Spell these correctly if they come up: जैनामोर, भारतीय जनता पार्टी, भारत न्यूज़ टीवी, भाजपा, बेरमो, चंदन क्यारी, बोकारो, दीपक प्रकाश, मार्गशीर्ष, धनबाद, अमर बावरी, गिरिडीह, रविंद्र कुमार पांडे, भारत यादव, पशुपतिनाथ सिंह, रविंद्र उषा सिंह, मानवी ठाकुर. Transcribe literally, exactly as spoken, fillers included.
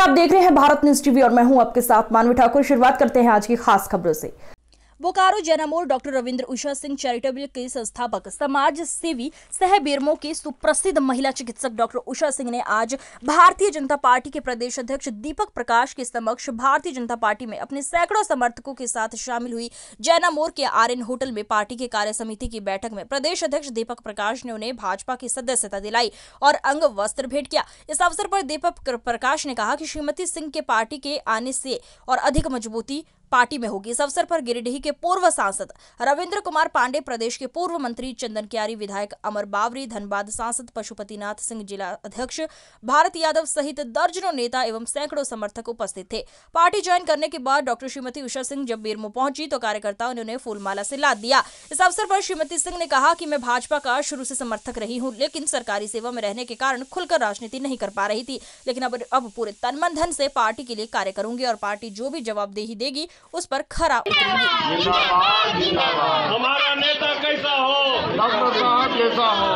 नमस्कार, आप देख रहे हैं भारत न्यूज़ टीवी और मैं हूं आपके साथ मानवी ठाकुर। शुरुआत करते हैं आज की खास खबरों से। बोकारो जैनामोर डॉक्टर रविंद्र उषा सिंह चैरिटेबल के संस्थापक, समाज सेवी सह बेरमो के सुप्रसिद्ध महिला चिकित्सक डॉक्टर उषा सिंह ने आज भारतीय जनता पार्टी के प्रदेश अध्यक्ष दीपक प्रकाश के समक्ष भारतीय जनता पार्टी में अपने सैकड़ों समर्थकों के साथ शामिल हुई जैनामोर के आर्यन होटल में पार्टी के कार्य समिति की बैठक में प्रदेश अध्यक्ष दीपक प्रकाश ने उन्हें भाजपा की सदस्यता दिलाई और अंग वस्त्र भेंट किया। इस अवसर पर दीपक प्रकाश ने कहा कि श्रीमती सिंह के पार्टी के आने से और अधिक मजबूती पार्टी में होगी। इस अवसर पर गिरिडीह के पूर्व सांसद रविंद्र कुमार पांडे, प्रदेश के पूर्व मंत्री चंदन क्यारी, विधायक अमर बावरी, धनबाद सांसद पशुपतिनाथ सिंह, जिला अध्यक्ष भारत यादव सहित दर्जनों नेता एवं सैकड़ों समर्थक उपस्थित थे। पार्टी ज्वाइन करने के बाद डॉक्टर श्रीमती उषा सिंह जब बेरमो पहुंची तो कार्यकर्ताओं ने उन्हें फूलमाला से लाद दिया। इस अवसर पर श्रीमती सिंह ने कहा कि मैं भाजपा का शुरू से समर्थक रही हूँ, लेकिन सरकारी सेवा में रहने के कारण खुलकर राजनीति नहीं कर पा रही थी, लेकिन अब अब पूरे तन मन धन से पार्टी के लिए कार्य करूंगी और पार्टी जो भी जवाबदेही देगी उस पर खरा उतरेंगे। हमारा नेता कैसा हो, डॉक्टर साहब कैसा हो,